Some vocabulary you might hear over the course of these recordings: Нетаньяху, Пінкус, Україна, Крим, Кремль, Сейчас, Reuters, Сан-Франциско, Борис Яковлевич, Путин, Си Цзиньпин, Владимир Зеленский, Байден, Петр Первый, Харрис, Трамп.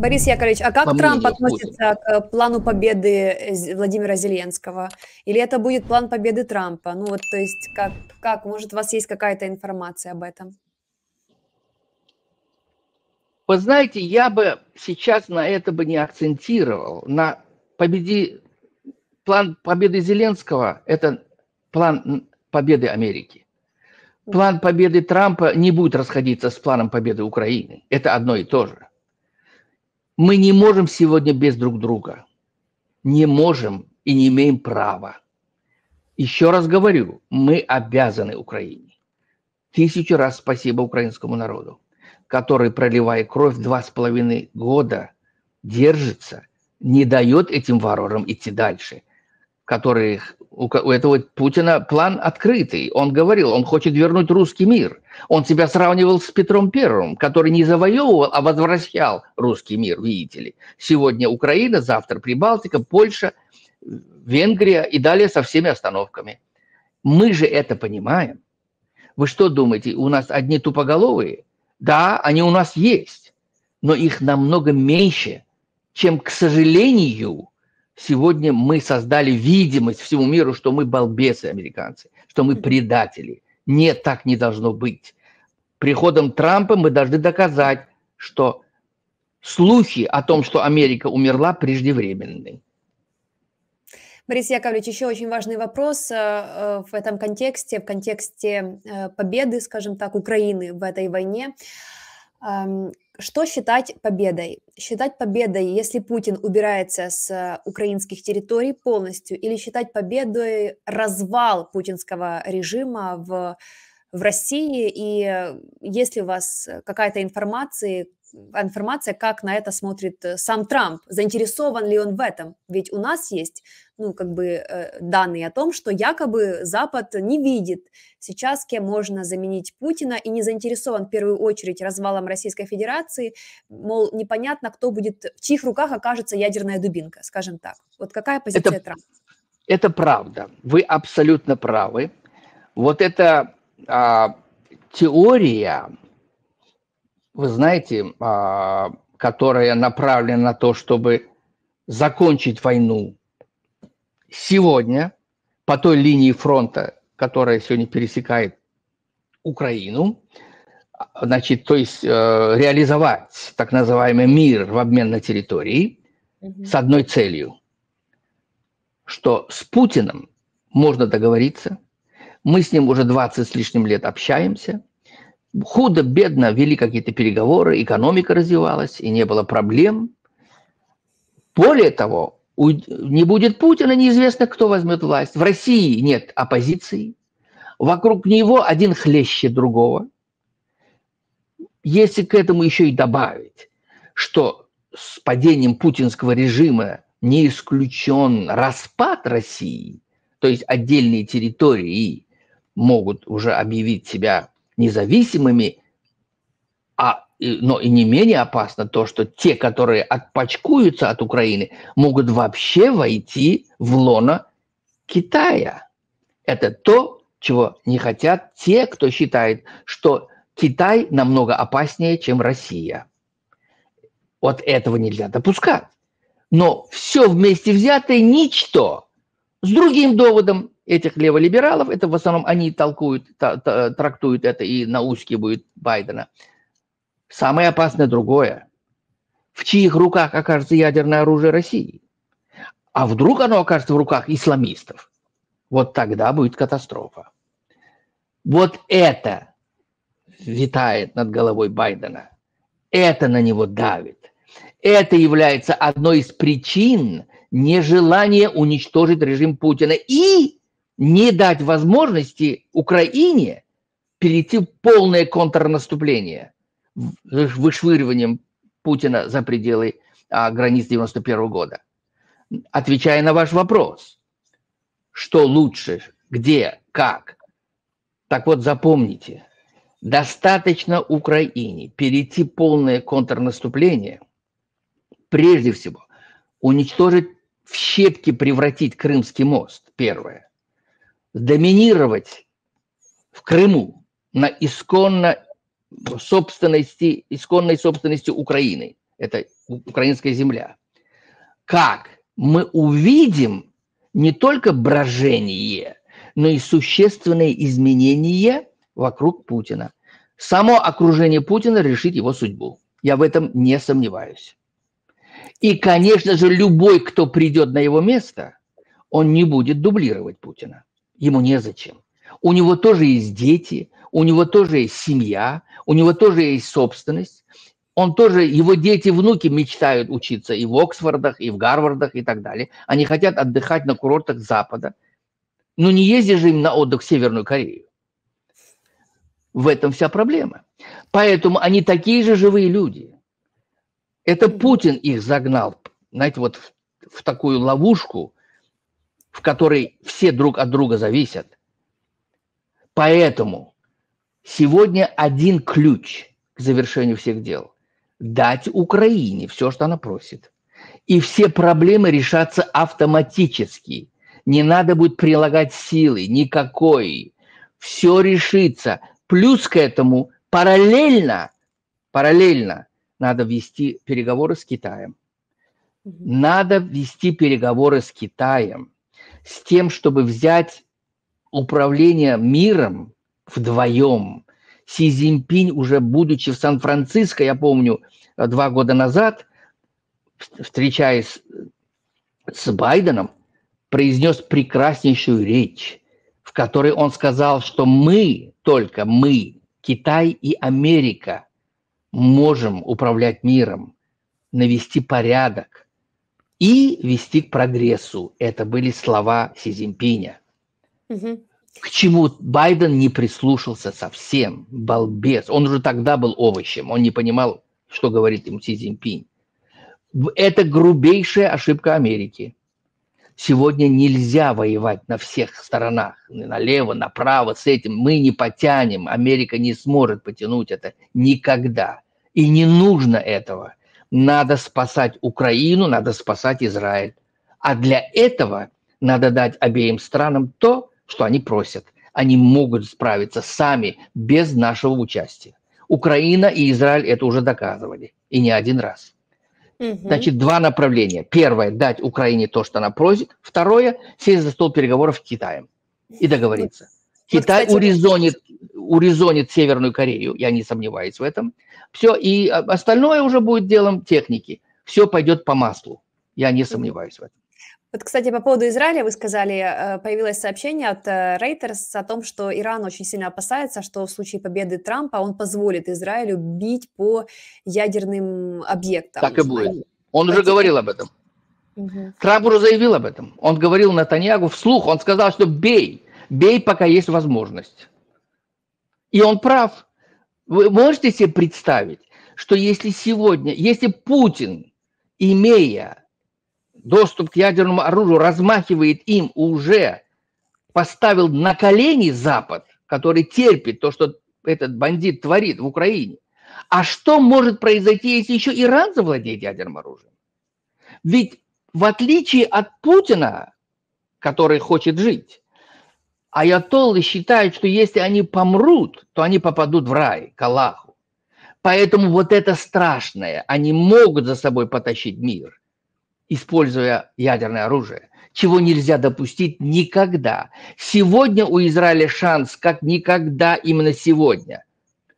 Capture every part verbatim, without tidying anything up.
Борис Яковлевич, а как По Трамп относится Путина. к плану победы Владимира Зеленского? Или это будет план победы Трампа? Ну вот, то есть, как, как может, у вас есть какая-то информация об этом? Вы знаете, я бы сейчас на это бы не акцентировал. На победе... План победы Зеленского – это план победы Америки. План победы Трампа не будет расходиться с планом победы Украины. Это одно и то же. Мы не можем сегодня без друг друга. Не можем и не имеем права. Еще раз говорю, мы обязаны Украине. Тысячу раз спасибо украинскому народу, который, проливая кровь два с половиной года, держится, не дает этим варварам идти дальше. Который, у, у этого Путина план открытый. Он говорил, он хочет вернуть русский мир. Он себя сравнивал с Петром Первым, который не завоевывал, а возвращал русский мир, видите ли. Сегодня Украина, завтра Прибалтика, Польша, Венгрия и далее со всеми остановками. Мы же это понимаем. Вы что думаете, у нас одни тупоголовые? Да, они у нас есть, но их намного меньше, чем, к сожалению, сегодня мы создали видимость всему миру, что мы балбесы американцы, что мы предатели. Нет, так не должно быть. Приходом Трампа мы должны доказать, что слухи о том, что Америка умерла, преждевременны. Борис Яковлевич, еще очень важный вопрос в этом контексте, в контексте победы, скажем так, Украины в этой войне. Что считать победой? Считать победой, если Путин убирается с украинских территорий полностью, или считать победой развал путинского режима в, в России? И есть ли у вас какая-то информация, информация, как на это смотрит сам Трамп? Заинтересован ли он в этом? Ведь у нас есть, ну, как бы, данные о том, что якобы Запад не видит сейчас, кем можно заменить Путина, и не заинтересован в первую очередь развалом Российской Федерации, мол, непонятно, кто будет, в чьих руках окажется ядерная дубинка, скажем так. Вот какая позиция это, Трампа? Это правда. Вы абсолютно правы. Вот эта а, теория, вы знаете, а, которая направлена на то, чтобы закончить войну сегодня по той линии фронта, которая сегодня пересекает Украину, значит, то есть э, реализовать так называемый мир в обмен на территории mm-hmm. с одной целью, что с Путиным можно договориться, мы с ним уже двадцать с лишним лет общаемся, худо-бедно вели какие-то переговоры, экономика развивалась и не было проблем. Более того, не будет Путина, неизвестно, кто возьмет власть. В России нет оппозиции. Вокруг него один хлеще другого. Если к этому еще и добавить, что с падением путинского режима не исключен распад России, то есть отдельные территории могут уже объявить себя независимыми, а но и не менее опасно то, что те, которые отпочкуются от Украины, могут вообще войти в лоно Китая. Это то, чего не хотят те, кто считает, что Китай намного опаснее, чем Россия. Вот этого нельзя допускать. Но все вместе взятое – ничто. С другим доводом этих леволибералов, это в основном они толкуют, трактуют это и наускивают Байдена, самое опасное другое. В чьих руках окажется ядерное оружие России? А вдруг оно окажется в руках исламистов? Вот тогда будет катастрофа. Вот это витает над головой Байдена. Это на него давит. Это является одной из причин нежелания уничтожить режим Путина и не дать возможности Украине перейти в полное контрнаступление, вышвыриванием Путина за пределы а, границ девяносто первого года. Отвечая на ваш вопрос, что лучше, где, как, так вот запомните, достаточно Украине перейти полное контрнаступление, прежде всего, уничтожить в щепки, превратить Крымский мост, первое, доминировать в Крыму на исконно собственности, исконной собственности Украины. это украинская земля, как мы увидим не только брожение, но и существенные изменения вокруг Путина. Само окружение Путина решит его судьбу. Я в этом не сомневаюсь. И, конечно же, любой, кто придет на его место, он не будет дублировать Путина. Ему незачем. У него тоже есть дети, у него тоже есть семья, у него тоже есть собственность. Он тоже, его дети, внуки мечтают учиться и в Оксфордах, и в Гарвардах, и так далее. Они хотят отдыхать на курортах Запада. Но не ездишь же им на отдых в Северную Корею. В этом вся проблема. Поэтому они такие же живые люди. Это Путин их загнал, знаете, вот в, в такую ловушку, в которой все друг от друга зависят. Поэтому сегодня один ключ к завершению всех дел – дать Украине все, что она просит. И все проблемы решатся автоматически. Не надо будет прилагать силы никакой. Все решится. Плюс к этому параллельно, параллельно надо вести переговоры с Китаем. Надо вести переговоры с Китаем с тем, чтобы взять управление миром вдвоем. Си Цзиньпин, уже будучи в Сан-Франциско, я помню, два года назад, встречаясь с Байденом, произнес прекраснейшую речь, в которой он сказал, что мы, только мы, Китай и Америка, можем управлять миром, навести порядок и вести к прогрессу. Это были слова Си Цзиньпиня. Угу. К чему Байден не прислушался совсем, балбес. Он уже тогда был овощем, он не понимал, что говорит им Си Цзиньпинь. Это грубейшая ошибка Америки. Сегодня нельзя воевать на всех сторонах, налево, направо, с этим. Мы не потянем, Америка не сможет потянуть это никогда. И не нужно этого. Надо спасать Украину, надо спасать Израиль. А для этого надо дать обеим странам то, что они просят. Они могут справиться сами, без нашего участия. Украина и Израиль это уже доказывали, и не один раз. Значит, два направления. Первое – дать Украине то, что она просит. Второе – сесть за стол переговоров с Китаем и договориться. Вот, Китай вот, кстати, урезонит, урезонит Северную Корею, я не сомневаюсь в этом. Все, и остальное уже будет делом техники. Все пойдет по маслу, я не сомневаюсь в этом. Вот, кстати, по поводу Израиля вы сказали, появилось сообщение от Reuters о том, что Иран очень сильно опасается, что в случае победы Трампа он позволит Израилю бить по ядерным объектам. Так и будет. Он Пойдем. уже говорил об этом. Угу. Трамп уже заявил об этом. Он говорил Нетаньяху вслух, он сказал, что бей, бей, пока есть возможность. И он прав. Вы можете себе представить, что если сегодня, если Путин, имея доступ к ядерному оружию, размахивает им, уже поставил на колени Запад, который терпит то, что этот бандит творит в Украине. А что может произойти, если еще Иран завладеет ядерным оружием? Ведь в отличие от Путина, который хочет жить, аятоллы считают, что если они помрут, то они попадут в рай, к Аллаху. Поэтому вот это страшное, они могут за собой потащить мир, используя ядерное оружие, чего нельзя допустить никогда. Сегодня у Израиля шанс, как никогда именно сегодня.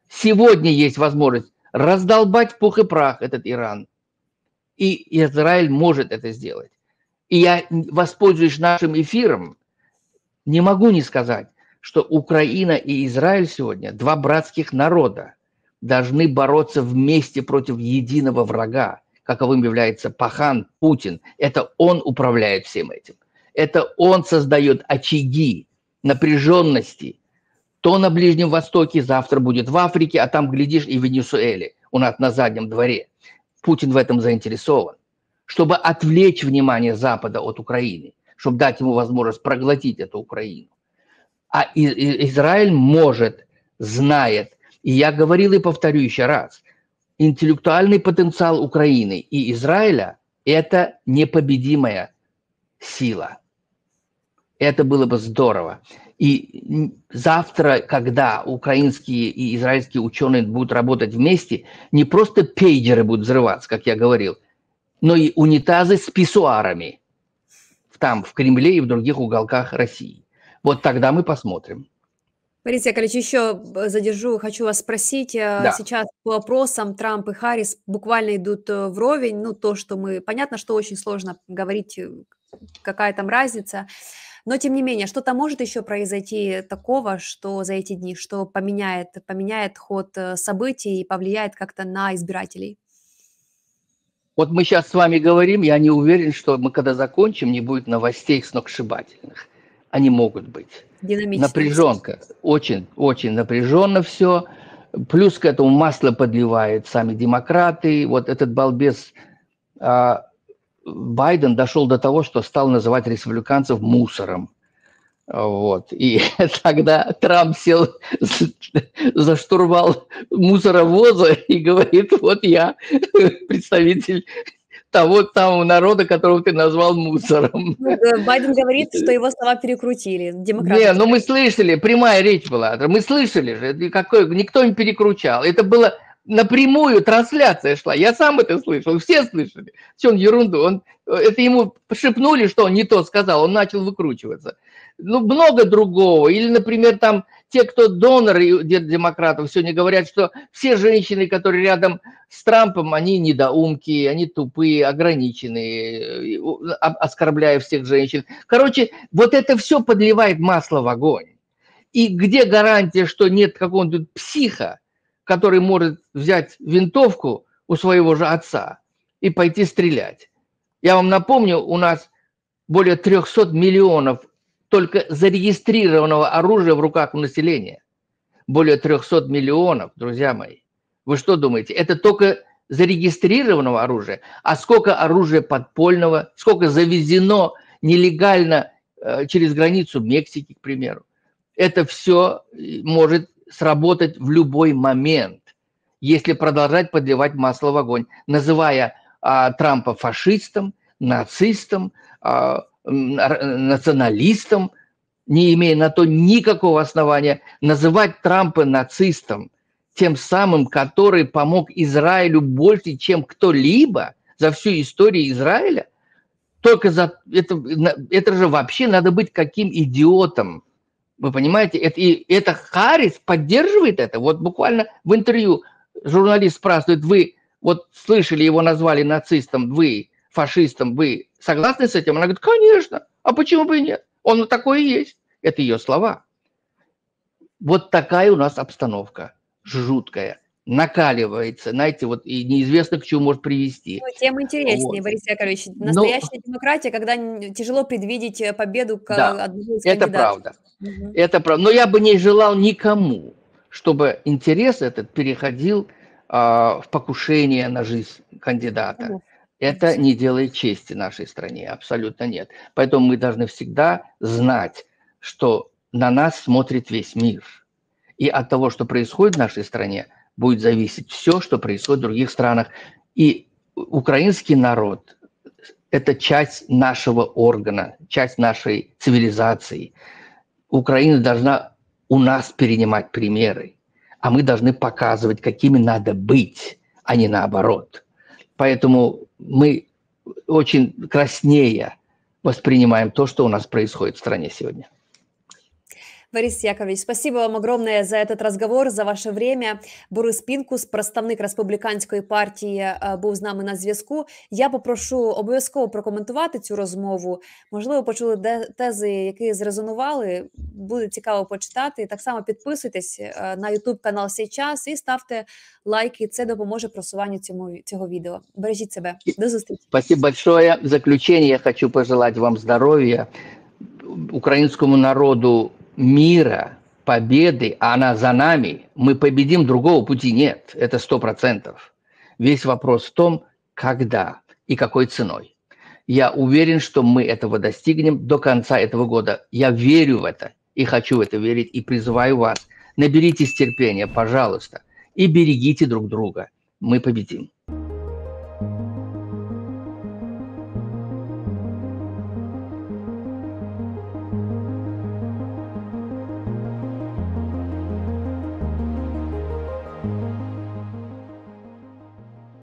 Сегодня есть возможность раздолбать в пух и прах этот Иран. И Израиль может это сделать. И я, воспользуюсь нашим эфиром, не могу не сказать, что Украина и Израиль сегодня, два братских народа, должны бороться вместе против единого врага, каковым является пахан Путин. Это он управляет всем этим. Это он создает очаги напряженности. То на Ближнем Востоке, завтра будет в Африке, а там, глядишь, и в Венесуэле, у нас на заднем дворе. Путин в этом заинтересован, чтобы отвлечь внимание Запада от Украины, чтобы дать ему возможность проглотить эту Украину. А Израиль может, знает, и я говорил и повторю еще раз, интеллектуальный потенциал Украины и Израиля – это непобедимая сила. Это было бы здорово. И завтра, когда украинские и израильские ученые будут работать вместе, не просто пейджеры будут взрываться, как я говорил, но и унитазы с писсуарами там, в Кремле и в других уголках России. Вот тогда мы посмотрим. Борис Яковлевич, еще задержу, хочу вас спросить. Да. Сейчас по опросам Трамп и Харрис буквально идут вровень. Ну, то, что мы... Понятно, что очень сложно говорить, какая там разница. Но, тем не менее, что-то может еще произойти такого, что за эти дни, что поменяет, поменяет ход событий и повлияет как-то на избирателей? Вот мы сейчас с вами говорим, я не уверен, что мы, когда закончим, не будет новостей сногсшибательных. Они могут быть. Напряженка. Очень, очень напряженно все. Плюс к этому масло подливают сами демократы. Вот этот балбес а, Байден дошел до того, что стал называть республиканцев мусором. Вот. И тогда Трамп сел за штурвал мусоровоза и говорит: вот я представитель того самого народа, которого ты назвал мусором. Байден говорит, что его слова перекрутили. Демократы. Не, ну мы слышали, прямая речь была. Мы слышали же, какой, никто не перекручал. Это было напрямую, трансляция шла. Я сам это слышал, все слышали. Все, он ерунду. Он, это ему шепнули, что он не то сказал, он начал выкручиваться. Ну, много другого. Или, например, там те, кто доноры демократов, сегодня говорят, что все женщины, которые рядом с Трампом, они недоумки, они тупые, ограниченные, оскорбляя всех женщин. Короче, вот это все подливает масло в огонь. И где гарантия, что нет какого-нибудь психа, который может взять винтовку у своего же отца и пойти стрелять? Я вам напомню, у нас более трёхсот миллионов только зарегистрированного оружия в руках у населения. Более трёхсот миллионов, друзья мои. Вы что думаете, это только зарегистрированного оружия? А сколько оружия подпольного, сколько завезено нелегально э, через границу Мексики, к примеру? Это все может сработать в любой момент, если продолжать подливать масло в огонь, называя э, Трампа фашистом, нацистом, э, националистом, не имея на то никакого основания, называть Трампа нацистом, тем самым, который помог Израилю больше, чем кто-либо за всю историю Израиля, только за... Это, это же вообще надо быть каким идиотом. Вы понимаете? Это, и это Харрис поддерживает это. Вот буквально в интервью журналист спрашивает: вы вот слышали, его назвали нацистом, вы фашистом, вы согласны с этим? Она говорит: конечно, а почему бы и нет? Он такой и есть. Это ее слова. Вот такая у нас обстановка жуткая, накаливается, знаете, вот и неизвестно, к чему может привести. Ну, тем интереснее, вот. Борис Яковлевич, настоящая Но... демократия, когда тяжело предвидеть победу к да, одному из кандидатов. Это правда. Угу. Это правда. Но я бы не желал никому, чтобы интерес этот переходил э, в покушение на жизнь кандидата. Угу. Это не делает чести нашей стране, абсолютно нет. Поэтому мы должны всегда знать, что на нас смотрит весь мир. И от того, что происходит в нашей стране, будет зависеть все, что происходит в других странах. И украинский народ – это часть нашего органа, часть нашей цивилизации. Украина должна у нас перенимать примеры, а мы должны показывать, какими надо быть, а не наоборот. Поэтому мы очень краснее воспринимаем то, что у нас происходит в стране сегодня. Борис Яковлевич, спасибо вам огромное за этот разговор, за ваше время. Борис Пінкус, представник республіканської партії, був з нами на зв'язку. Я попрошу обов'язково прокоментувати цю розмову. Можливо, почули тези, які зрезонували. Буде цікаво почитати. Так само підписуйтесь на ютуб-канал «Сейчас» і ставте лайки. Це допоможе просуванню цьому, цього відео. Бережіть себе. До зустрічі. Спасибо большое. В заключение я хочу пожелать вам здоровья, украинскому народу мира, победы, а она за нами. Мы победим, другого пути нет, это сто процентов. Весь вопрос в том, когда и какой ценой. Я уверен, что мы этого достигнем до конца этого года. Я верю в это и хочу в это верить, и призываю вас: наберитесь терпения, пожалуйста, и берегите друг друга. Мы победим.